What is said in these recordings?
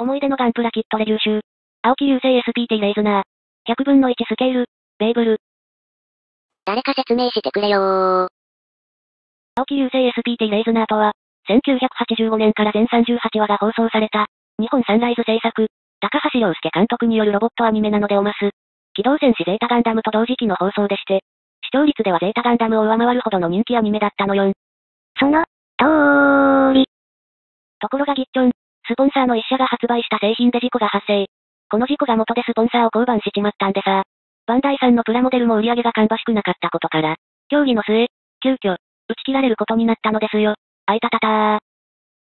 思い出のガンプラキットレ優秀。青木優生 SPT レイズナー。100分の1スケール、ベーブル。誰か説明してくれよー。青木優生 SPT レイズナーとは、1985年から全38話が放送された、日本サンライズ製作、高橋洋介監督によるロボットアニメなのでおます。機動戦士ゼータガンダムと同時期の放送でして、視聴率ではゼータガンダムを上回るほどの人気アニメだったのよん。その、通り。ところがギッチョン、スポンサーの一社が発売した製品で事故が発生。この事故が元でスポンサーを降板しちまったんでさ。バンダイさんのプラモデルも売り上げが芳しくなかったことから、協議の末、急遽、打ち切られることになったのですよ。あいたたたー。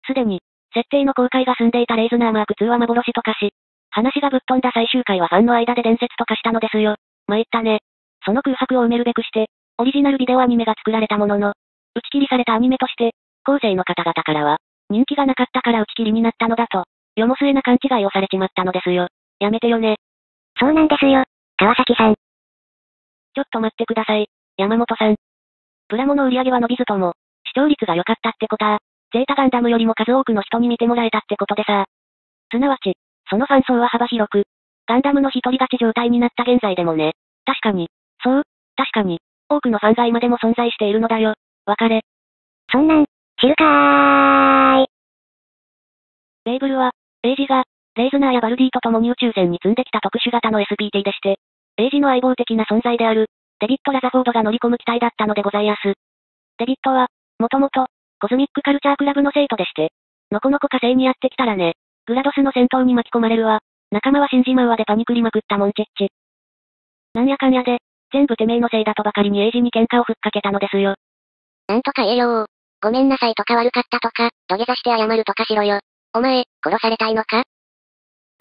すでに、設定の公開が済んでいたレイズナーマーク2は幻と化し、話がぶっ飛んだ最終回はファンの間で伝説と化したのですよ。参ったね。その空白を埋めるべくして、オリジナルビデオアニメが作られたものの、打ち切りされたアニメとして、後世の方々からは、人気がなかったから打ち切りになったのだと、よもすえな勘違いをされちまったのですよ。やめてよね。そうなんですよ、川崎さん。ちょっと待ってください、山本さん。プラモの売り上げは伸びずとも、視聴率が良かったってことは、ゼータガンダムよりも数多くの人に見てもらえたってことでさ。すなわち、そのファン層は幅広く、ガンダムの一人勝ち状態になった現在でもね。確かに、そう、確かに、多くのファンが今でも存在しているのだよ。わかれ。そんなん、知るかーい。ベーブルは、エイジが、レイズナーやバルディと共に宇宙船に積んできた特殊型の SPT でして、エイジの相棒的な存在である、デビッド・ラザフォードが乗り込む機体だったのでございやす。デビッドは、もともと、コズミックカルチャークラブの生徒でして、のこのこ火星にやってきたらね、グラドスの戦闘に巻き込まれるわ、仲間は信じまうわでパニクりまくったもんちっち。なんやかんやで、全部てめえのせいだとばかりにエイジに喧嘩をふっかけたのですよ。なんとか言えよー。ごめんなさいとか悪かったとか、土下座して謝るとかしろよ。お前、殺されたいのか？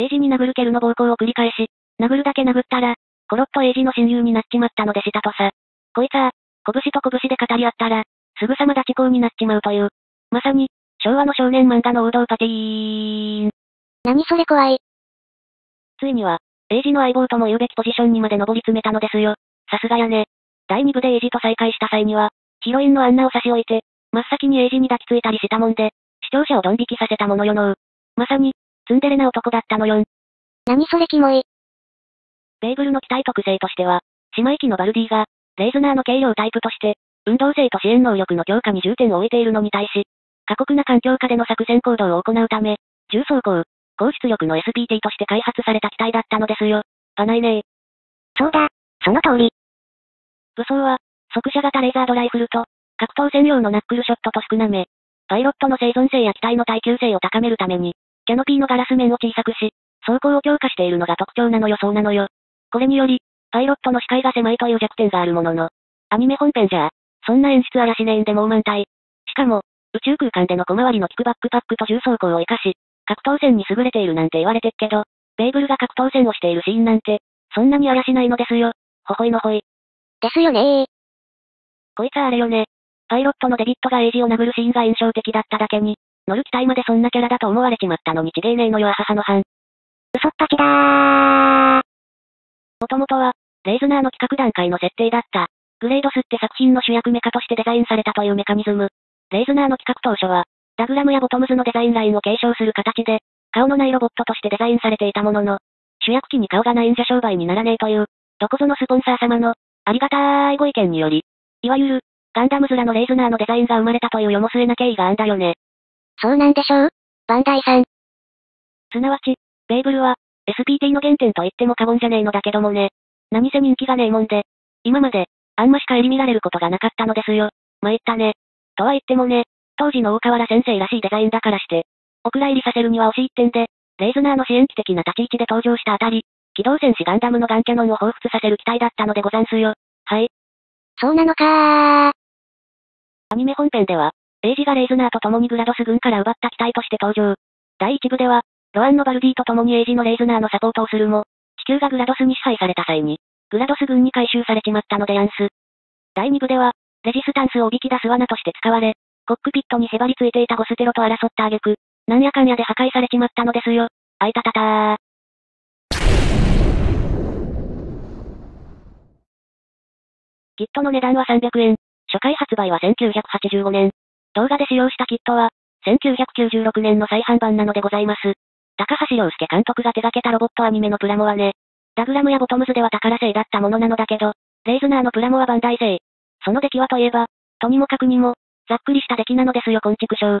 エイジに殴る蹴るの暴行を繰り返し、殴るだけ殴ったら、コロッとエイジの親友になっちまったのでしたとさ。こいつは、拳と拳で語り合ったら、すぐさま立ち講になっちまうという。まさに、昭和の少年漫画の王道パティーン。何それ怖い。ついには、エイジの相棒とも言うべきポジションにまで上り詰めたのですよ。さすがやね。第2部でエイジと再会した際には、ヒロインのアンナを差し置いて、真っ先にエイジに抱きついたりしたもんで、視聴者をドン引きさせたものよのう。まさに、ツンデレな男だったのよん。何それキモい。ベーブルの機体特性としては、姉妹機のバルディが、レイズナーの軽量タイプとして、運動性と支援能力の強化に重点を置いているのに対し、過酷な環境下での作戦行動を行うため、重装甲、高出力の SPT として開発された機体だったのですよ。あないねー。そうだ、その通り。武装は、速射型レーザードライフルと、格闘専用のナックルショットと少なめ、パイロットの生存性や機体の耐久性を高めるために、キャノピーのガラス面を小さくし、装甲を強化しているのが特徴なのよそうなのよ。これにより、パイロットの視界が狭いという弱点があるものの、アニメ本編じゃ、そんな演出あらしねえんでもう満体。しかも、宇宙空間での小回りの利くバックパックと重装甲を活かし、格闘戦に優れているなんて言われてっけど、ベーブルが格闘戦をしているシーンなんて、そんなにあらしないのですよ。ほほいのほい。ですよねー。こいつあれよね。パイロットのデビットがエイジを殴るシーンが印象的だっただけに、乗る機体までそんなキャラだと思われちまったのにちげえねえのよあははのはん。嘘っぱちだー。もともとは、レイズナーの企画段階の設定だった。グレードスって作品の主役メカとしてデザインされたというメカニズム。レイズナーの企画当初は、ダグラムやボトムズのデザインラインを継承する形で、顔のないロボットとしてデザインされていたものの、主役機に顔がないんじゃ商売にならねえという、どこぞのスポンサー様の、ありがたーいご意見により、いわゆる、ガンダムズラのレイズナーのデザインが生まれたというよもすえな経緯があんだよね。そうなんでしょう？バンダイさん。すなわち、ベーブルは、SPT の原点と言っても過言じゃねえのだけどもね。何せ人気がねえもんで、今まで、あんまし顧みられることがなかったのですよ。参ったね。とは言ってもね、当時の大河原先生らしいデザインだからして、お蔵入りさせるには惜しい点で、レイズナーの支援機的な立ち位置で登場したあたり、機動戦士ガンダムのガンキャノンを彷彿させる機体だったのでござんすよ。はい。そうなのかー。アニメ本編では、エイジがレイズナーと共にグラドス軍から奪った機体として登場。第1部では、ロアンのバルディと共にエイジのレイズナーのサポートをするも、地球がグラドスに支配された際に、グラドス軍に回収されちまったのでやんす。第2部では、レジスタンスをおびき出す罠として使われ、コックピットにへばりついていたゴステロと争った挙句、なんやかんやで破壊されちまったのですよ。あいたたたー。キットの値段は300円。初回発売は1985年。動画で使用したキットは、1996年の再販版なのでございます。高橋良介監督が手掛けたロボットアニメのプラモはね、ダグラムやボトムズでは宝製だったものなのだけど、レイズナーのプラモはバンダイ製。その出来はといえば、とにもかくにも、ざっくりした出来なのですよ、こんちくしょう。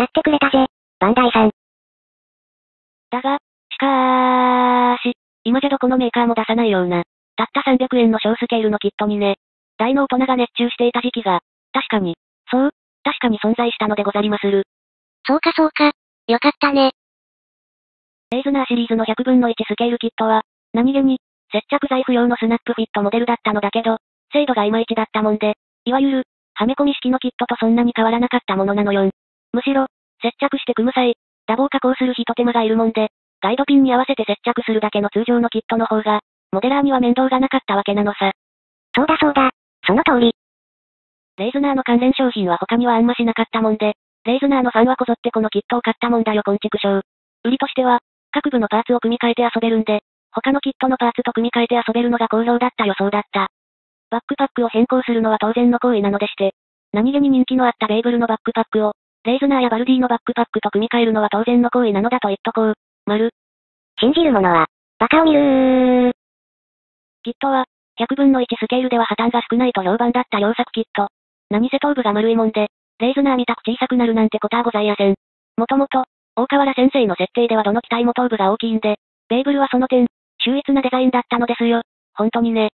やってくれたぜ、バンダイさん。だが、しかーし、今じゃどこのメーカーも出さないような、たった300円の小スケールのキットにね、大の大人が熱中していた時期が、確かに存在したのでござりまする。そうか、よかったね。レイズナーシリーズの100分の1スケールキットは、何気に、接着剤不要のスナップフィットモデルだったのだけど、精度がいまいちだったもんで、いわゆる、はめ込み式のキットとそんなに変わらなかったものなのよ。むしろ、接着して組む際、打棒加工するひと手間がいるもんで、ガイドピンに合わせて接着するだけの通常のキットの方が、モデラーには面倒がなかったわけなのさ。そうだ、その通り。レイズナーの関連商品は他にはあんましなかったもんで、レイズナーのファンはこぞってこのキットを買ったもんだよ、こんちくしょう。売りとしては、各部のパーツを組み替えて遊べるんで、他のキットのパーツと組み替えて遊べるのが好評だったよ、そうだった。バックパックを変更するのは当然の行為なのでして、何気に人気のあったベイブルのバックパックを、レイズナーやバルディのバックパックと組み替えるのは当然の行為なのだと言っとこう。信じる者は、バカを見るー。キットは、100分の1スケールでは破綻が少ないと評判だった両作キット。何せ頭部が丸いもんで、レイズナーみたく小さくなるなんてことはございやせん。もともと、大河原先生の設定ではどの機体も頭部が大きいんで、ベイブルはその点、秀逸なデザインだったのですよ。本当にね。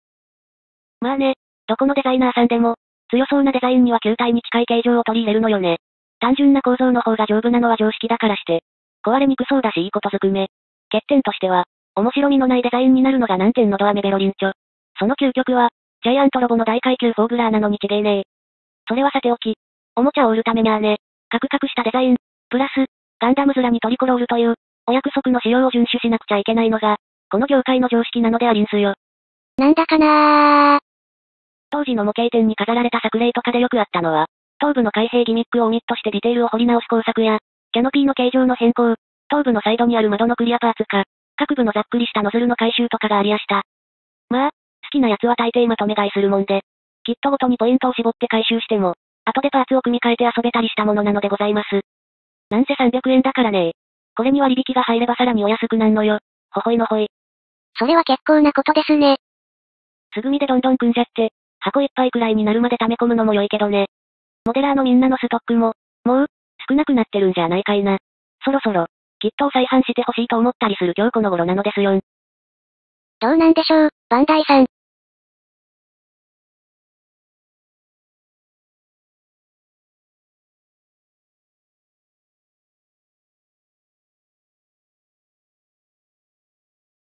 まあね、どこのデザイナーさんでも、強そうなデザインには球体に近い形状を取り入れるのよね。単純な構造の方が丈夫なのは常識だからして、壊れにくそうだしいいことずくめ。欠点としては、面白みのないデザインになるのが難点のドアメベロリンチョ。その究極は、ジャイアントロボの大階級フォーグラーなのにちげえねえ。それはさておき、おもちゃを売るためにはね、カクカクしたデザイン、プラス、ガンダムズラにトリコロールという、お約束の仕様を遵守しなくちゃいけないのが、この業界の常識なのでありんすよ。なんだかなー。当時の模型店に飾られた作例とかでよくあったのは、頭部の開閉ギミックをオミットしてディテールを掘り直す工作や、キャノピーの形状の変更、頭部のサイドにある窓のクリアパーツか、各部のざっくりしたノズルの回収とかがありやした。まあ、好きなやつは大抵まとめ買いするもんで、キットごとにポイントを絞って回収しても、後でパーツを組み替えて遊べたりしたものなのでございます。なんせ300円だからね。これに割引が入ればさらにお安くなんのよ。ほほいのほい。それは結構なことですね。すぐみでどんどん組んじゃって、箱いっぱいくらいになるまで溜め込むのも良いけどね。モデラーのみんなのストックも、もう、少なくなってるんじゃないかいな。そろそろ。キットを再販してほしいと思ったりする今日この頃なのですよ。どうなんでしょう、バンダイさん。